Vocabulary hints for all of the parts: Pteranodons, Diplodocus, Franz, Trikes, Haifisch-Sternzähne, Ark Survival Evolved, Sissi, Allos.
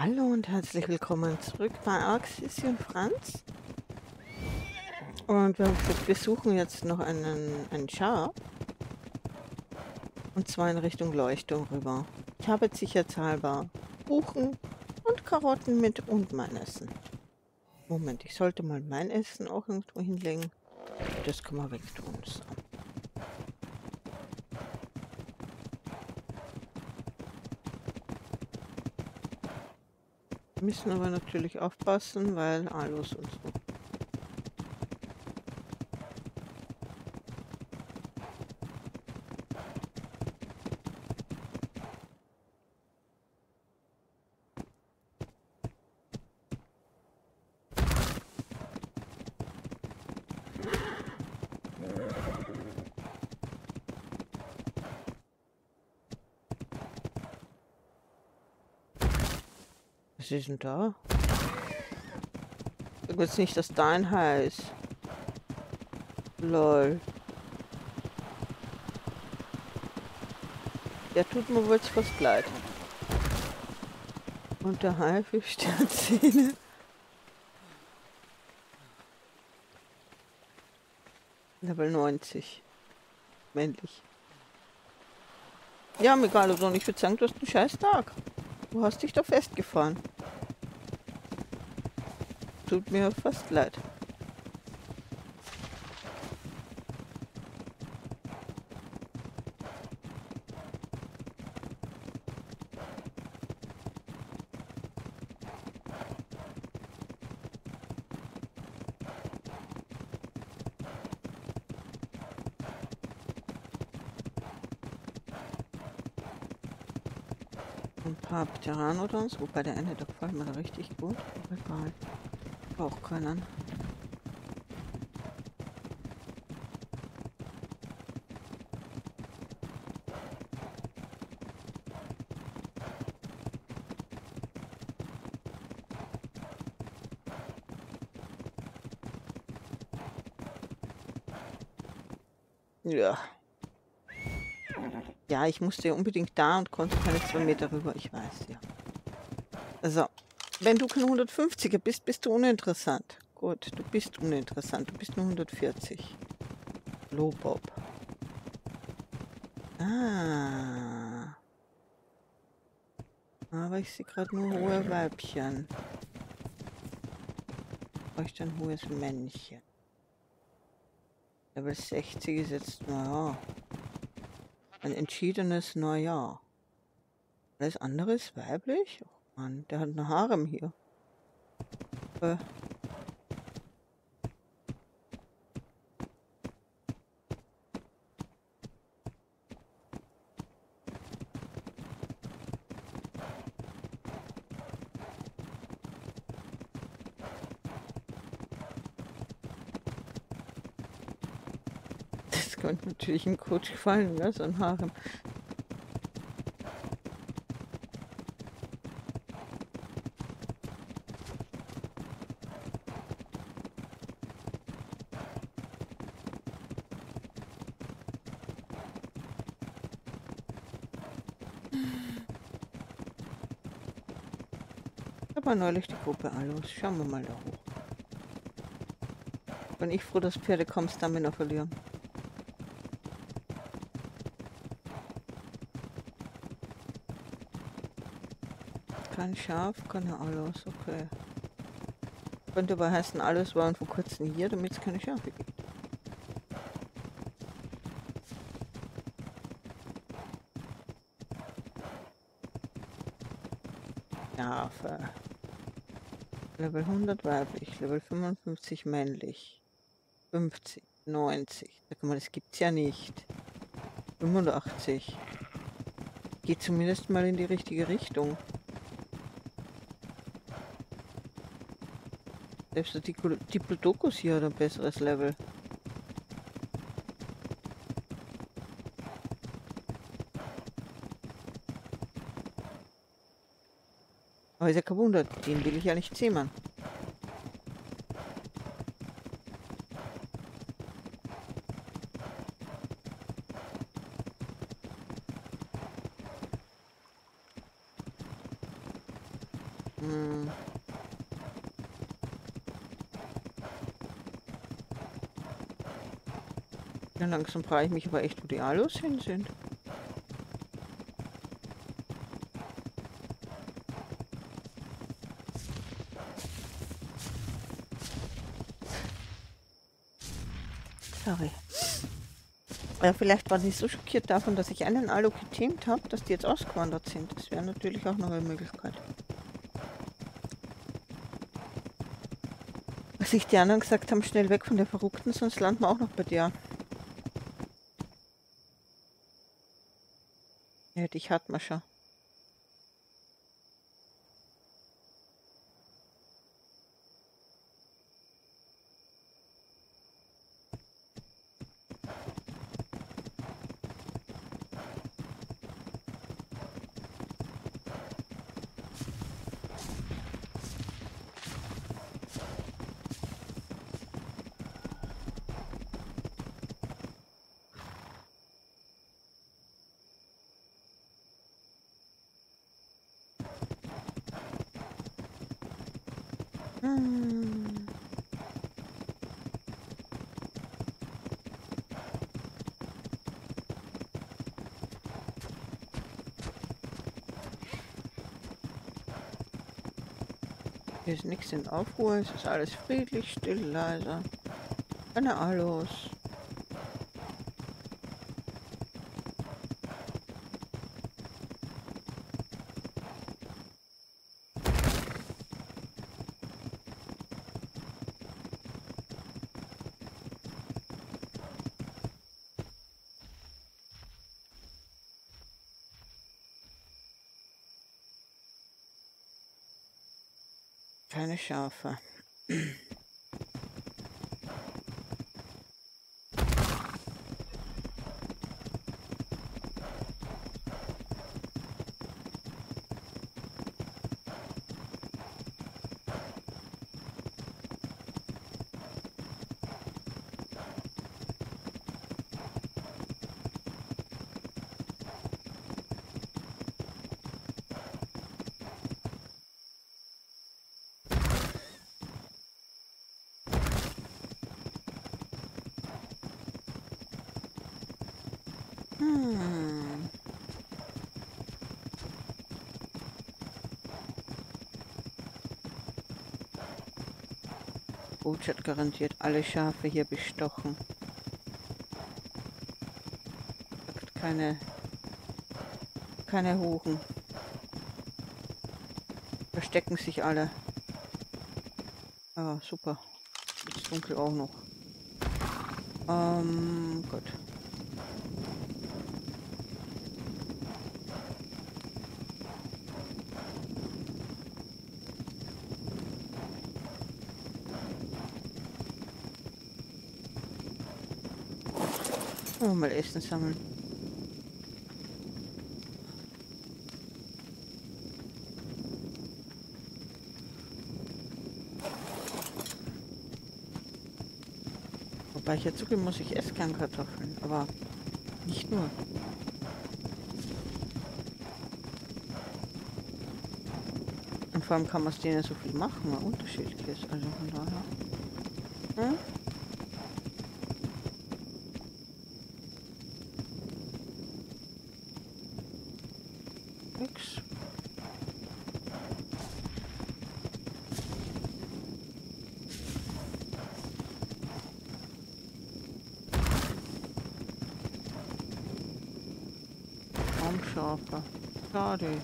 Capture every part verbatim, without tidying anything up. Hallo und herzlich willkommen zurück bei Ark, Sissi und Franz. Und wir besuchen jetzt noch einen, einen Char. Und zwar in Richtung Leuchtturm rüber. Ich habe jetzt sicherheitshalber Buchen und Karotten mit und mein Essen. Moment, ich sollte mal mein Essen auch irgendwo hinlegen. Das kann man weg tun. So. Wir müssen aber natürlich aufpassen, weil Allos und so. Was ist denn da? Sag mir jetzt nicht, dass dein heißt. Lol. Der tut mir wohl fast leid. Und der Haifisch-Sternzähne. Level neunzig. Männlich. Ja, egal, also ich würde sagen, du hast einen scheiß Tag. Du hast dich da festgefahren. Tut mir fast leid. Ein paar Pteranodons, wobei der eine, da gefällt mir richtig gut. Egal. Auch können. Ja. Ja, ich musste ja unbedingt da und konnte keine zwei Meter rüber, ich weiß, ja. Also, wenn du kein hundertfünfziger bist, bist du uninteressant. Gut, du bist uninteressant, du bist nur hundertvierzig. Lobob. Ah. Aber ich sehe gerade nur hohe Weibchen. Brauche ich ein hohes Männchen. Level sechzig ist jetzt, naja. Ein entschiedenes Neujahr. Alles andere ist weiblich? Oh Mann, der hat einen Harem hier. Äh. Könnte natürlich ein Coach gefallen, ne? So ein Harem. Ich habe neulich die Gruppe Allos. Schauen wir mal da hoch. Bin ich froh, dass Pferde kommen, Stamina verlieren. Kein Schaf, keine Allos, okay. Könnte aber heißen, Allos waren vor kurzem hier, damit es keine Schafe gibt. Schafe. Level hundert weiblich, Level fünfundfünfzig männlich. fünfzig, neunzig. Sag mal, das gibt's ja nicht. fünfundachtzig. Geht zumindest mal in die richtige Richtung. Selbst der Diplodocus hier hat ein besseres Level. Aber ist ja kein Wunder, den will ich ja nicht zähmen. Hm. Ja, langsam frage ich mich aber echt, wo die Allos hin sind. Sorry. Ja, vielleicht waren sie so schockiert davon, dass ich einen Allo geteamt habe, dass die jetzt ausgewandert sind. Das wäre natürlich auch noch eine Möglichkeit. Was ich die anderen gesagt haben, schnell weg von der Verrückten, sonst landen wir auch noch bei dir. Ja, dich hat man schon. Hier ist nichts in Aufruhr, es ist alles friedlich, still, leise. Keine Allos. Keine Schafe. Hmm. Butch hat garantiert alle Schafe hier bestochen. Sagt keine, keine Huren. Verstecken sich alle. Ah, super. Ist dunkel auch noch. Ähm, gut. Oh, mal Essen sammeln. Wobei ich ja zugeben muss, ich esse gern Kartoffeln, aber nicht nur. Und vor allem kann man aus denen so viel machen, weil unterschiedlich ist. Also von daher. Hm? Raumschafe. Schade.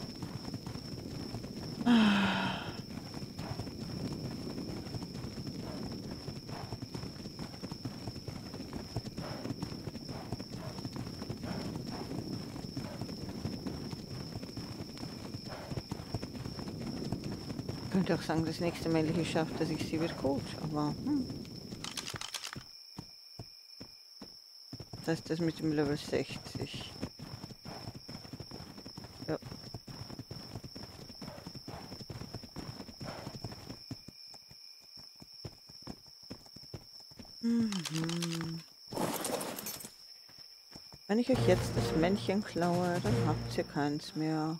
Ah. Ich könnte auch sagen, das nächste männliche Schaf, dass ich sie wird coach, aber hm. Das heißt, das mit dem Level sechzig. Ja. Mhm. Wenn ich euch jetzt das Männchen klaue, dann habt ihr keins mehr.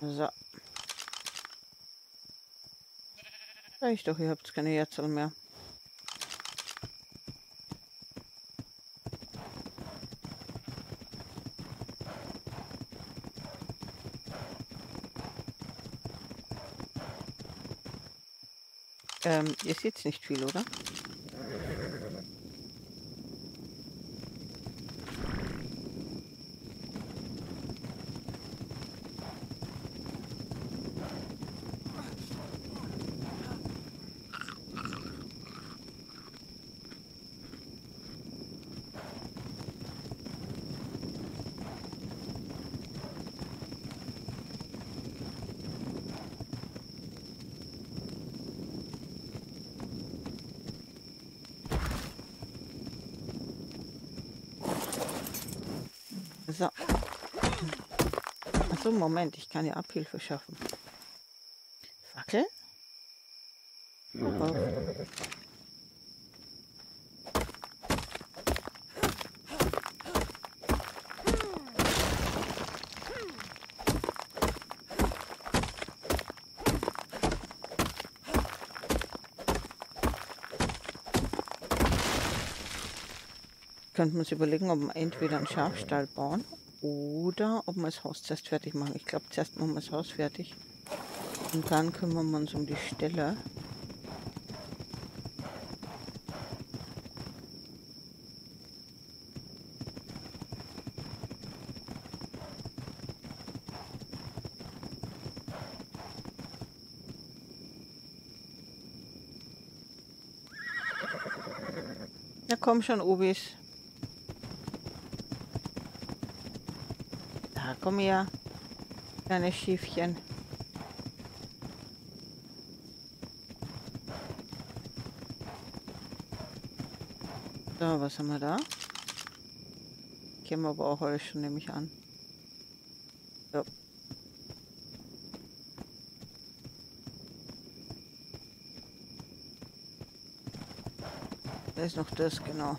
So. Reicht doch, ihr habt keine Herzen mehr. Ähm, ihr seht nicht viel, oder? So. Achso, Moment, ich kann ja Abhilfe schaffen. Fackel? Oh. Könnte man sich überlegen, ob man entweder einen Schafstall bauen oder ob man das Haus zuerst fertig machen. Ich glaube, zuerst machen wir das Haus fertig und dann kümmern wir uns um die Ställe. Ja, komm schon, Obis. Komm her, kleine Schiefchen. So, was haben wir da? Kennen wir aber auch alles schon, nehme ich an. So. Da ist noch das, genau.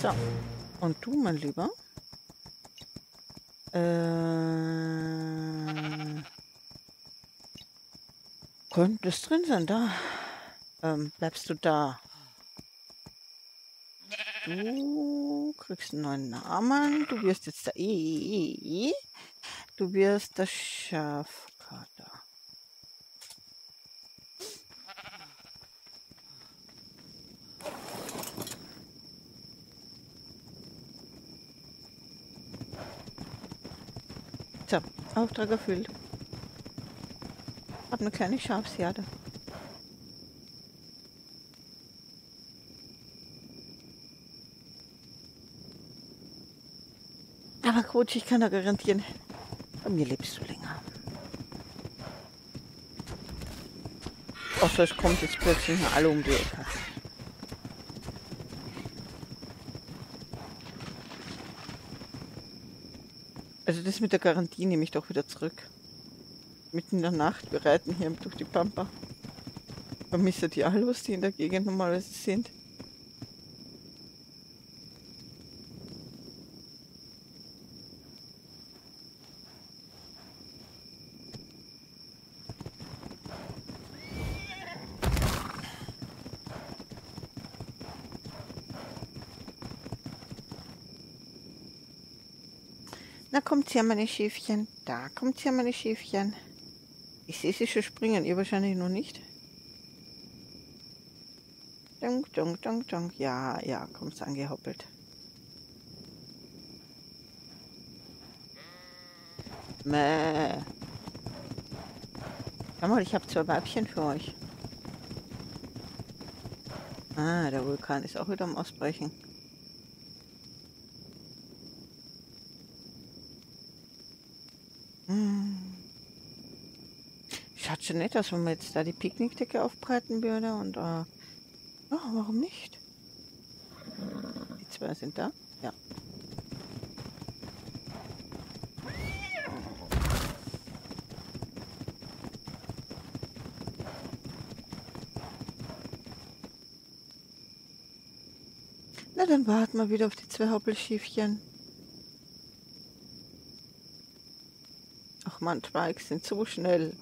So, und du, mein Lieber, äh, könntest drin sein, da, ähm, bleibst du da, du kriegst einen neuen Namen, du wirst jetzt da, du wirst das Schafkater. So, Auftrag erfüllt. Ich habe eine kleine Schafsherde. Aber Coach, ich kann da garantieren, bei mir lebst du länger. Außer es kommt jetzt plötzlich mal alle um die Ecke. Also das mit der Garantie nehme ich doch wieder zurück. Mitten in der Nacht, wir reiten hier durch die Pampa. Vermisse die Allos, die in der Gegend normalerweise sind. Da kommt ja meine Schäfchen, da kommt ja meine Schäfchen. Ich sehe sie schon springen, ihr wahrscheinlich noch nicht. Dunk, dunk, dunk, dunk. Ja, ja, kommt's angehoppelt. Mäh. Schau mal, ich habe zwei Weibchen für euch. Ah, der Vulkan ist auch wieder am Ausbrechen. Schaut schon nett aus, wenn man jetzt da die Picknickdecke aufbreiten würde und äh, oh, warum nicht? Die zwei sind da, ja. Na, dann warten wir wieder auf die zwei Hoppelschiefchen. Ach man, Trikes sind so schnell.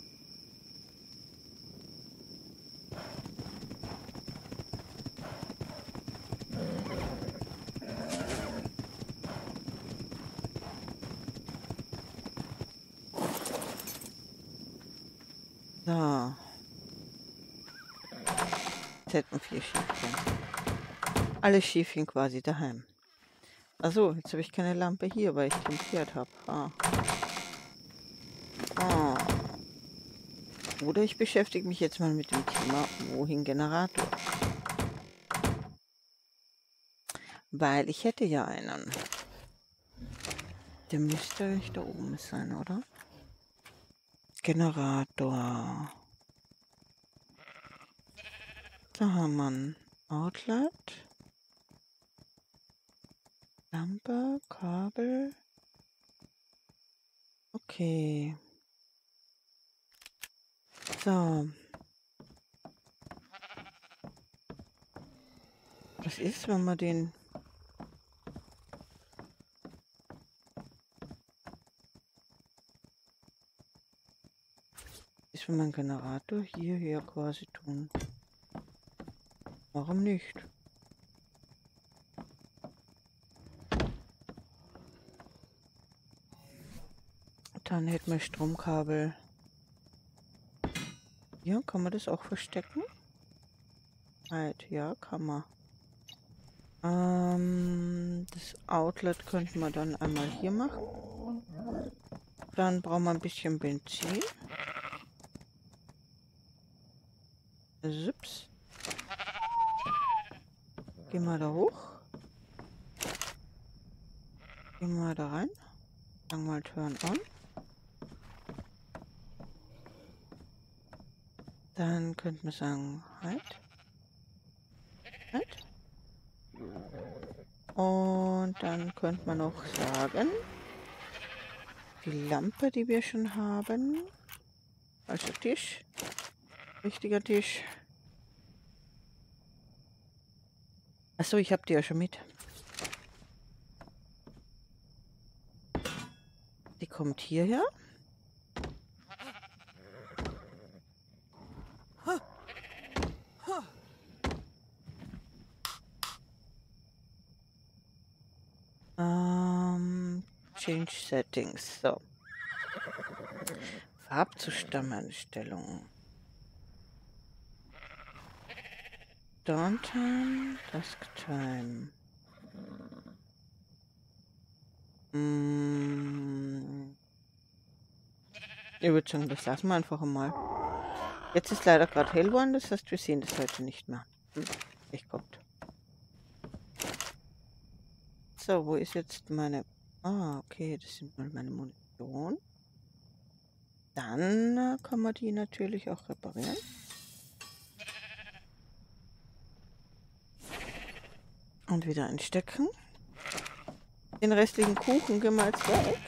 So. Jetzt hätten vier Schiefchen. Alle Schiefchen quasi daheim. Achso, jetzt habe ich keine Lampe hier, weil ich den Pferd habe. Ah. Ah. Oder ich beschäftige mich jetzt mal mit dem Thema, wohin Generator. Weil ich hätte ja einen. Der müsste ich da oben sein, oder? Generator. Da haben wir ein Outlet. Lampe, Kabel. Okay. So. Was ist, wenn man den... Was ist, wenn man Generator hierher quasi tun? Warum nicht? Dann hätten wir Stromkabel. Ja, kann man das auch verstecken? Halt, ja, kann man. Ähm, das Outlet könnten wir dann einmal hier machen. Dann brauchen wir ein bisschen Benzin. Sips. Gehen wir da hoch. Gehen wir da rein. Sagen mal Turn on. Dann könnten wir sagen, halt. Halt. Und dann könnte man noch sagen, die Lampe, die wir schon haben, also Tisch, richtiger Tisch. Achso, ich habe die ja schon mit. Die kommt hierher. Ähm, Change Settings. So. Farbzustammeinstellungen. Downtime, Tasktime. Mm. Ich würde sagen, das lassen wir einfach einmal. Jetzt ist leider gerade hell geworden, das heißt, wir sehen das heute nicht mehr. Ich kommt. So, wo ist jetzt meine... Ah, okay, das sind mal meine Munition. Dann kann man die natürlich auch reparieren. Und wieder einstecken. Den restlichen Kuchen gehen wir jetzt weg.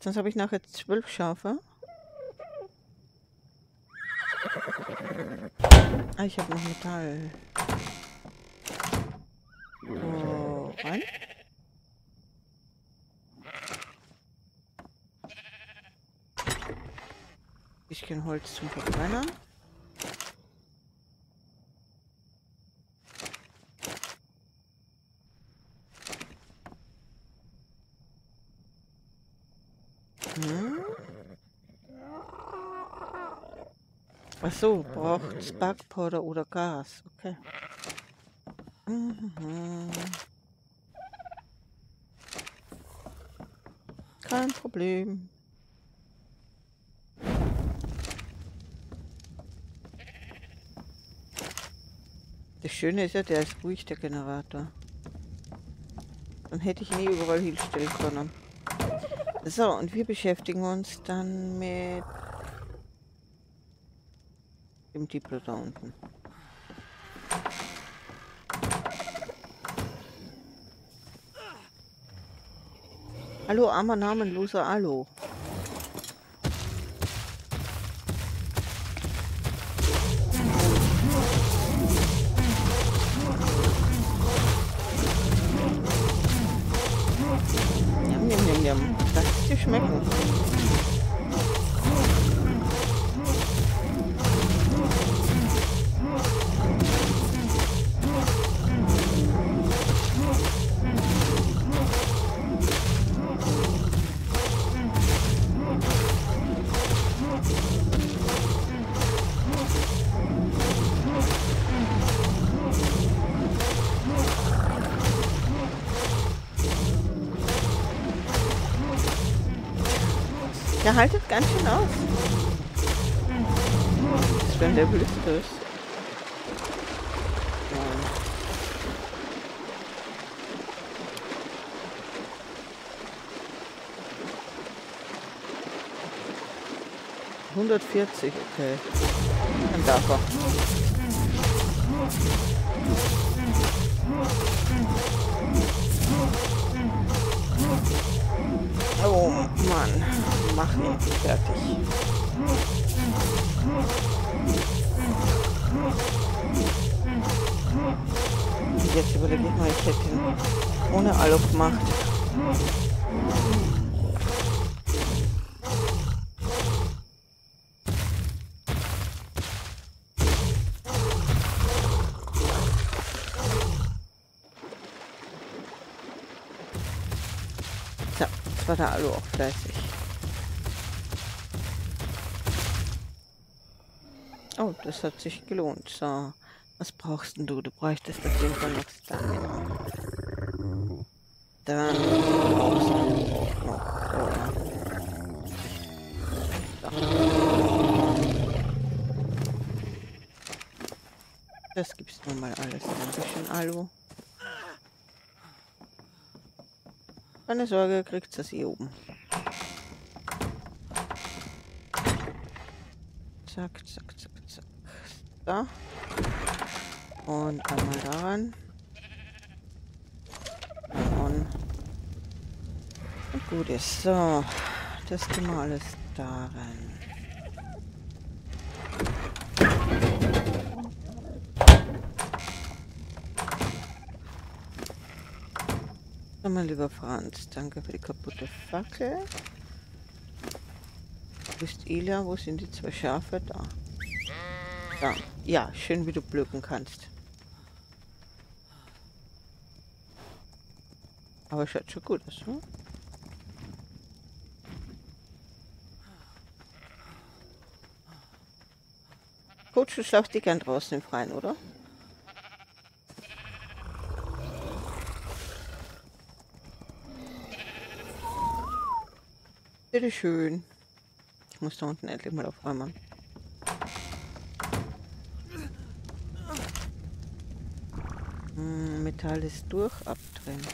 Sonst habe ich nachher zwölf Schafe. Ah, ich habe noch Metall. So, rein. Ich kann Holz zum Verbrennen. Achso, braucht es Backpowder oder Gas. Okay. Mhm. Kein Problem. Das Schöne ist ja, der ist ruhig, der Generator. Dann hätte ich ihn nie überall hinstellen können. So, und wir beschäftigen uns dann mit... Im Diplo da unten. Hallo, armer namenloser Allo. Jam, jam, jam, jam. Das ist sie schmecken. Der haltet ganz schön aus. Das ist schon der Blödste. hundertvierzig, okay. Dann darf er. Oh Mann, mach ihn fertig. Jetzt überlege ich mal, ich hätte ihn ohne Allo gemacht. War der Allo auch fleißig. Oh, das hat sich gelohnt. So, was brauchst denn du? Du bräuchtest auf jeden Fall noch Stamina. Dann brauchst du noch. Das gibst du mal alles. Dankeschön, Allo. Keine Sorge, kriegt das hier oben. Zack, zack, zack, zack. Da. Und einmal daran. Und, und gut ist. So. Das tun wir alles daran. Mein lieber Franz, danke für die kaputte Fackel. Du bist Ila, wo sind die zwei Schafe? Da. Da. Ja, schön wie du blöken kannst. Aber schaut schon gut aus, hm? Coach, du schlafst dich gern draußen im Freien, oder? Bitte schön. Ich muss da unten endlich mal aufräumen. Hm, Metall ist durch, abtrennen.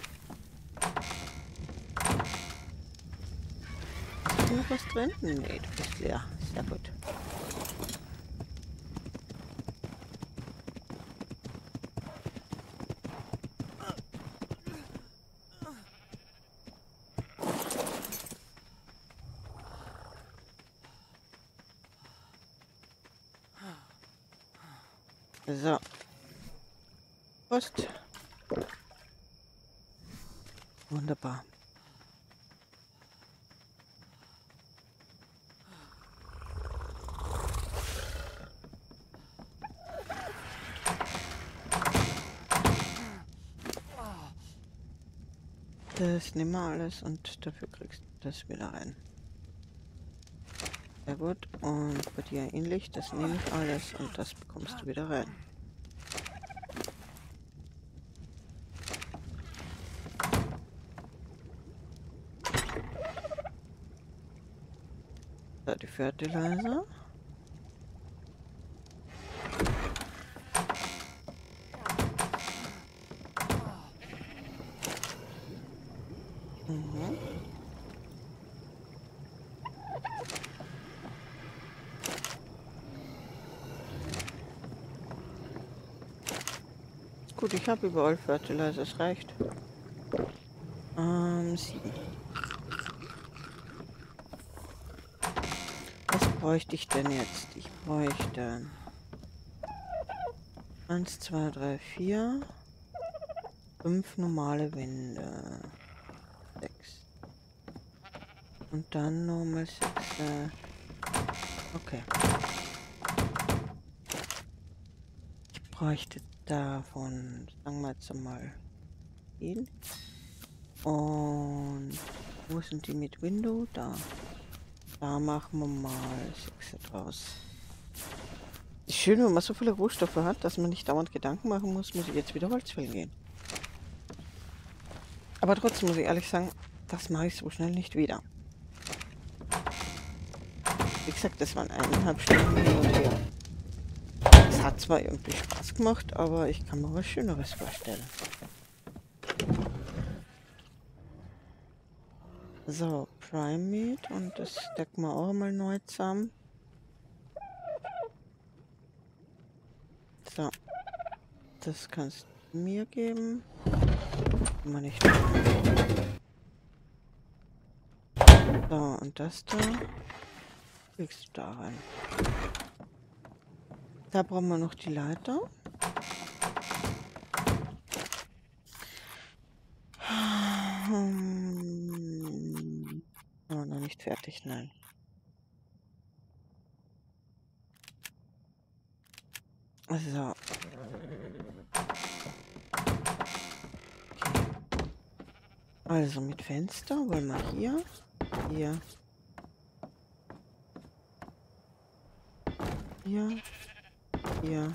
Ist noch was drin? Nee, du bist leer. Sehr gut. So. Post. Wunderbar. Das nehmen wir alles und dafür kriegst du das wieder rein. Sehr gut. Und bei dir ähnlich. Das nehme ich alles und das bekommst du wieder rein. Da die Fertilizer. Mhm. Gut, ich habe überall Fertilizer, es reicht. Ähm, sieben. Bräuchte ich denn jetzt? Ich bräuchte eins, zwei, drei, vier, fünf normale Wände, sechs, Und dann nochmal... Äh, okay. Ich bräuchte davon, sagen wir jetzt mal, hin. Und wo sind die mit Window? Da. Da machen wir mal sechs draus. Schön, wenn man so viele Rohstoffe hat, dass man nicht dauernd Gedanken machen muss, muss ich jetzt wieder Holz fällen gehen. Aber trotzdem muss ich ehrlich sagen, das mache ich so schnell nicht wieder. Wie gesagt, das waren eineinhalb Stunden hin und her. Es hat zwar irgendwie Spaß gemacht, aber ich kann mir was Schöneres vorstellen. So, Prime Meat und das stecken wir auch mal neu zusammen. So, das kannst du mir geben. Immer nicht. So, und das da kriegst du da rein. Da brauchen wir noch die Leiter. Hm. Oh, noch nicht fertig, nein. So. Okay. Also mit Fenster wollen wir hier. Hier. Hier. Hier.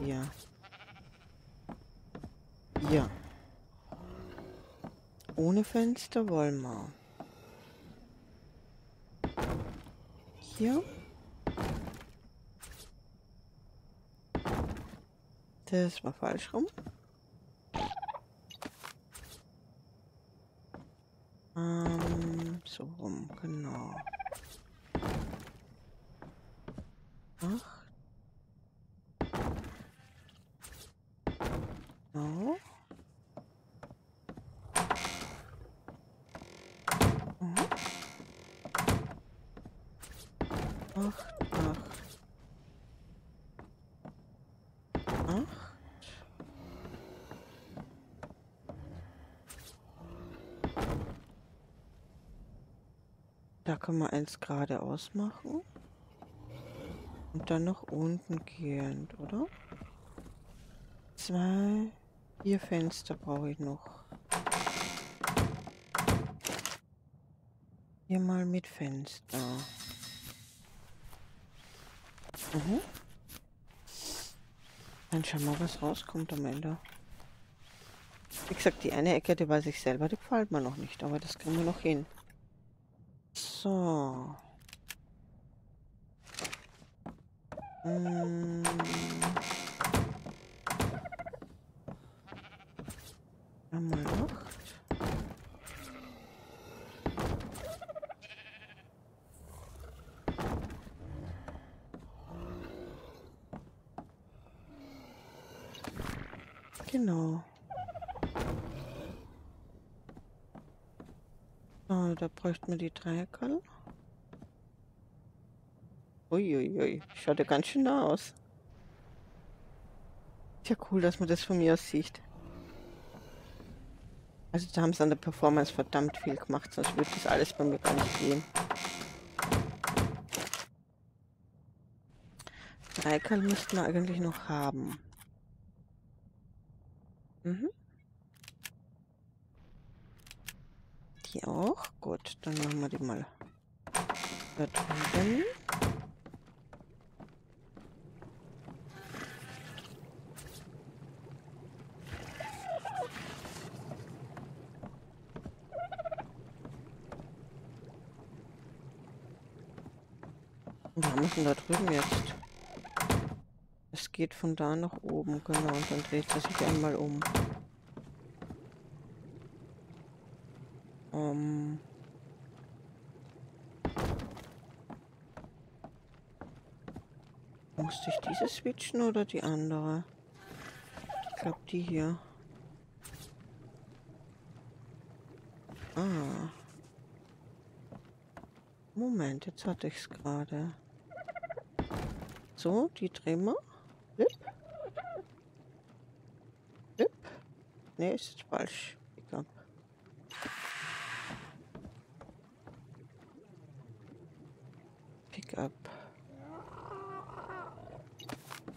Hier. Hier. Ohne Fenster wollen wir. Hier. Das war falsch rum. Ähm, so rum, genau. Ach. Genau. Ach. Da können wir eins geradeaus machen. Und dann nach unten gehend, oder? Zwei. Vier Fenster brauche ich noch. Hier mal mit Fenster. Mhm. Dann schauen wir mal, was rauskommt am Ende. Wie gesagt, die eine Ecke, die weiß ich selber, die gefällt mir noch nicht. Aber das kriegen wir noch hin. So. Hm. Einmal acht. Genau. Oh, da bräuchten wir die Dreierkerl. Uiuiui, schaut ja ganz schön nah aus. Ist ja cool, dass man das von mir aus sieht. Also da haben sie an der Performance verdammt viel gemacht, sonst würde das alles bei mir gar nicht gehen. Dreierkerl müssten wir eigentlich noch haben. Mhm. Auch. Gut, dann machen wir die mal da drüben. Wir müssen da drüben jetzt. Es geht von da nach oben, genau, und dann dreht es sich einmal um. Um. Musste ich diese switchen oder die andere? Ich glaube die hier. Ah. Moment, jetzt hatte ich es gerade. So, die drehen wir. Flip. Flip. Ne, ist falsch.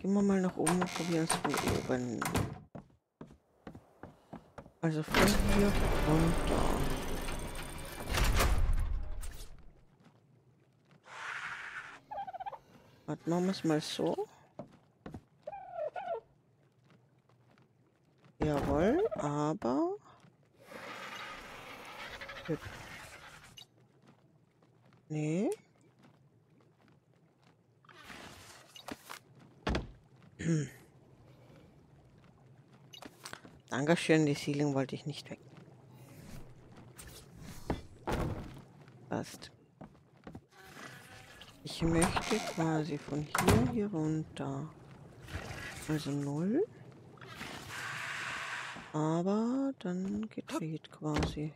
Immer mal nach oben probieren zu beoben. Also von hier runter. Warte, machen wir es mal so. Jawohl, aber... Nee. Dankeschön, die Sealing wollte ich nicht weg. Passt. Ich möchte quasi von hier hier runter. Also null. Aber dann gedreht quasi.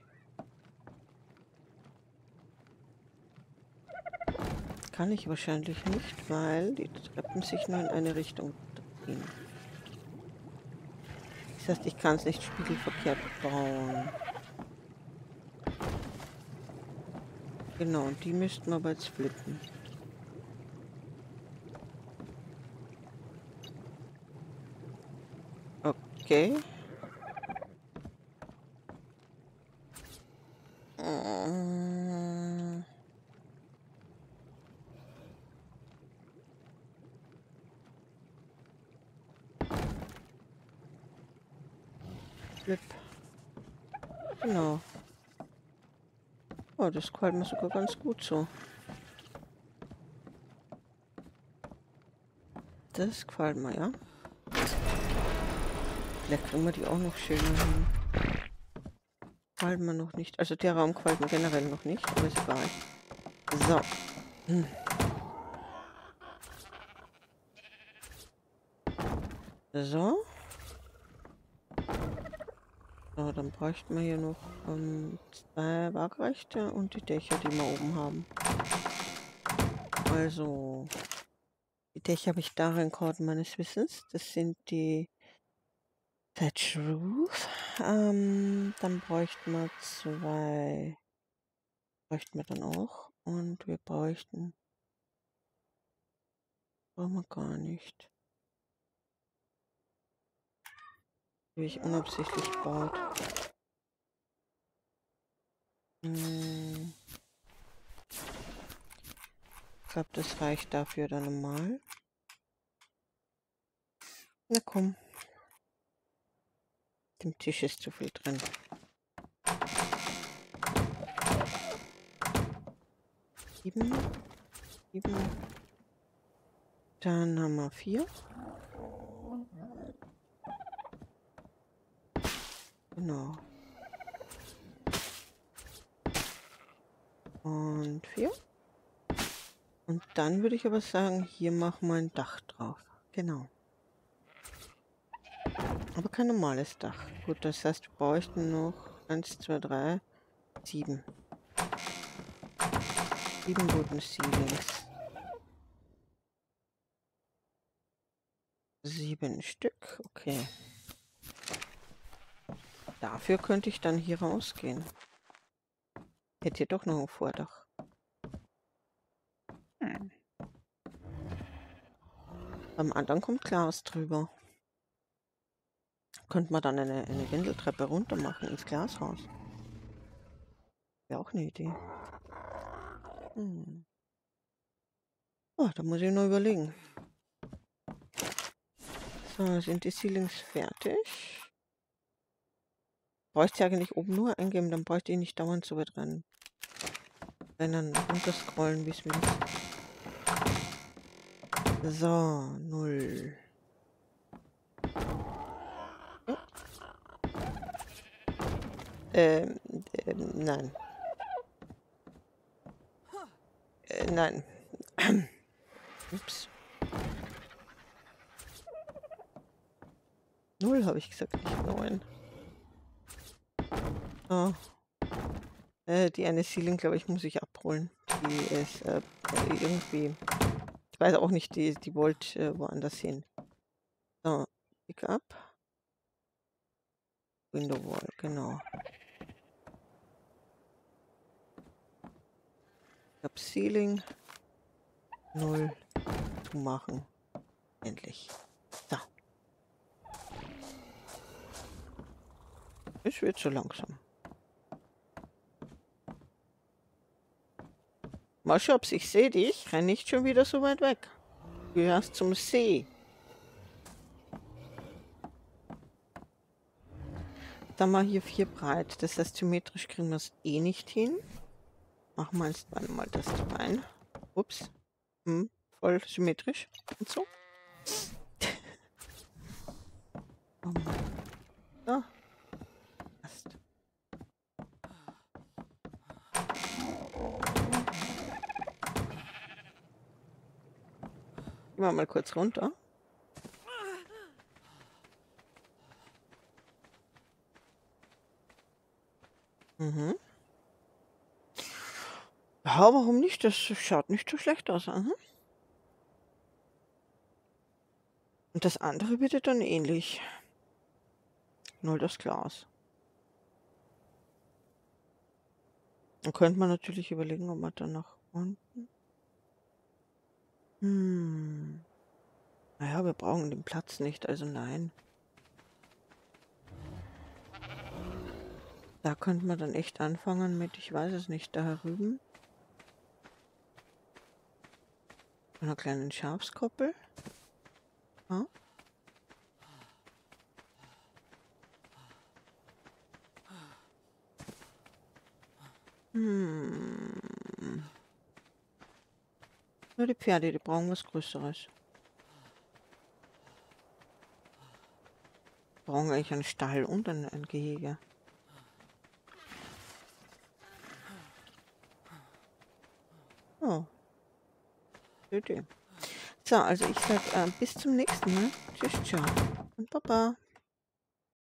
Kann ich wahrscheinlich nicht, weil die Treppen sich nur in eine Richtung drehen. Das heißt, ich kann es nicht spiegelverkehrt bauen. Genau, und die müssten wir aber jetzt flippen. Okay. Genau. Oh, das gefällt mir sogar ganz gut so. Das gefällt mir, ja. Vielleicht kriegen wir die auch noch schöner hin. Gefällt mir noch nicht. Also der Raum gefällt mir generell noch nicht, aber ist egal. So. Hm. So. So, dann bräuchten wir hier noch ähm, zwei Waagrechte und die Dächer, die wir oben haben. Also, die Dächer habe ich da reingehauen meines Wissens. Das sind die Thatch Roof. Ähm, dann bräuchten wir zwei. Bräuchten wir dann auch. Und wir bräuchten... Brauchen wir gar nicht. Wie ich unabsichtlich baut. Hm. Ich glaube, das reicht dafür dann mal. Na komm. Dem Tisch ist zu viel drin. Sieben. Sieben. Dann haben wir vier. Genau. Und vier. Und dann würde ich aber sagen, hier machen wir ein Dach drauf. Genau. Aber kein normales Dach. Gut, das heißt, wir bräuchten noch eins, zwei, drei, sieben. sieben guten Seedlings. sieben Stück, okay. Dafür könnte ich dann hier rausgehen. Hätte hier doch noch ein Vordach. Hm. Beim anderen kommt Glas drüber. Könnte man dann eine, eine Wendeltreppe runter machen ins Glashaus. Wäre auch eine Idee. Hm. Oh, da muss ich nur überlegen. So, sind die Ceilings fertig? Bräuchte ich eigentlich oben nur eingeben, dann bräuchte ich nicht dauernd so weit rennen. Rennen, runterscrollen, wie es mir ist. So, null. Ja. Ähm, ähm, nein. Äh, nein. Ups. Null habe ich gesagt, nicht neun. Oh. Äh, die eine Ceiling, glaube ich, muss ich abholen. Die ist äh, irgendwie... Ich weiß auch nicht, die, die wollte äh, woanders hin. So, pick up. Window Wall, genau. Ich habe Ceiling null zu machen. Endlich. So. Ich werde so langsam. Mal Schops, ich sehe dich. Renn nicht schon wieder so weit weg. Du gehörst zum See. Dann mal hier vier breit. Das heißt, symmetrisch kriegen wir es eh nicht hin. Machen wir jetzt mal das rein. Ups. Hm, voll symmetrisch. Und so. So. Passt. Gehen wir mal kurz runter. Mhm. Ja, warum nicht? Das schaut nicht so schlecht aus. Aha. Und das andere bitte dann ähnlich. Nur das Glas. Dann könnte man natürlich überlegen, ob man dann nach unten... Hm. Naja, wir brauchen den Platz nicht, also nein. Da könnte man dann echt anfangen mit, ich weiß es nicht, da herüben. Einer kleinen Schafskoppel. Ja. Hm. Nur die Pferde, die brauchen was Größeres. Die brauchen eigentlich einen Stall und ein, ein Gehege. Oh. So, also ich sag äh, bis zum nächsten Mal. Tschüss, ciao und Baba.